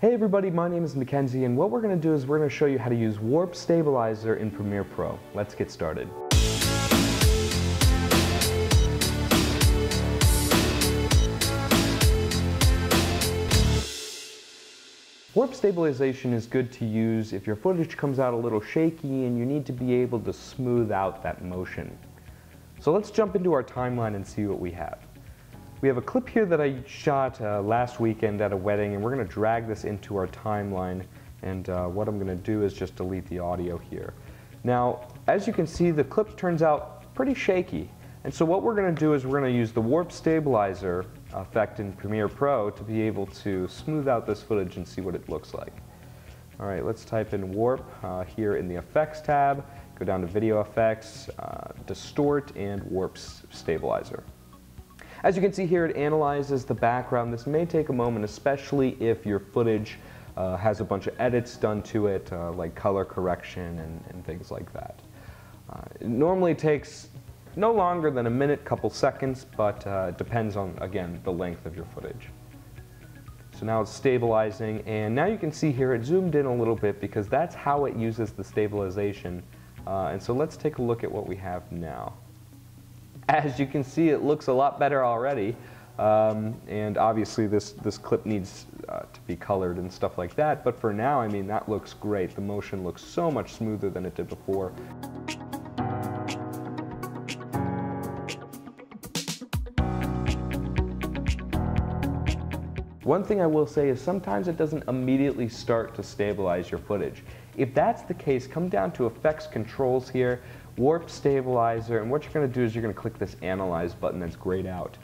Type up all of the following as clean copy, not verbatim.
Hey everybody, my name is McKenzie, and what we're going to do is we're going to show you how to use Warp Stabilizer in Premiere Pro. Let's get started. Warp stabilization is good to use if your footage comes out a little shaky and you need to be able to smooth out that motion. So let's jump into our timeline and see what we have. We have a clip here that I shot last weekend at a wedding, and we're going to drag this into our timeline, and what I'm going to do is just delete the audio here. Now, as you can see, the clip turns out pretty shaky, and so what we're going to do is we're going to use the Warp Stabilizer effect in Premiere Pro to be able to smooth out this footage and see what it looks like. Alright, let's type in Warp here in the Effects tab, go down to Video Effects, Distort, and Warp Stabilizer. As you can see here, it analyzes the background. This may take a moment, especially if your footage has a bunch of edits done to it, like color correction and things like that. It normally takes no longer than a minute, couple seconds, but it depends on, again, the length of your footage. So now it's stabilizing, and now you can see here it zoomed in a little bit because that's how it uses the stabilization. And so let's take a look at what we have now. As you can see, it looks a lot better already, and obviously this clip needs to be colored and stuff like that, but for now, I mean, that looks great. The motion looks so much smoother than it did before. One thing I will say is sometimes it doesn't immediately start to stabilize your footage. If that's the case, come down to Effects Controls here, Warp Stabilizer, and what you're going to do is you're going to click this Analyze button that's grayed out.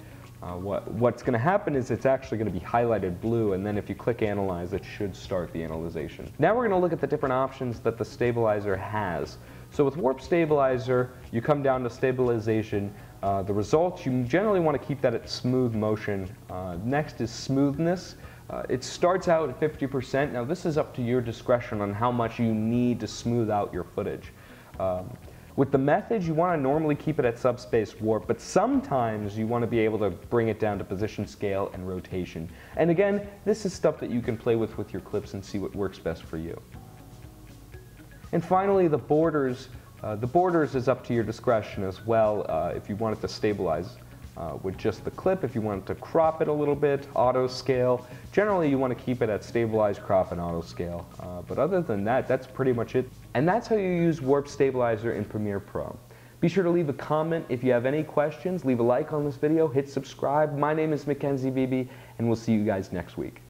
What's going to happen is it's actually going to be highlighted blue, and then if you click Analyze, it should start the analyzation. Now we're going to look at the different options that the stabilizer has. So with Warp Stabilizer, you come down to Stabilization. The results, you generally want to keep that at smooth motion. Next is smoothness. It starts out at 50%. Now this is up to your discretion on how much you need to smooth out your footage. With the method, you want to normally keep it at subspace warp, but sometimes you want to be able to bring it down to position, scale, and rotation. And again, this is stuff that you can play with your clips and see what works best for you. And finally, the borders. The borders is up to your discretion as well, if you want it to stabilize with just the clip, if you want it to crop it a little bit, auto scale. Generally you want to keep it at stabilize, crop, and auto scale, but other than that, that's pretty much it. And that's how you use Warp Stabilizer in Premiere Pro. Be sure to leave a comment if you have any questions, leave a like on this video, hit subscribe. My name is McKenzie Beeby, and we'll see you guys next week.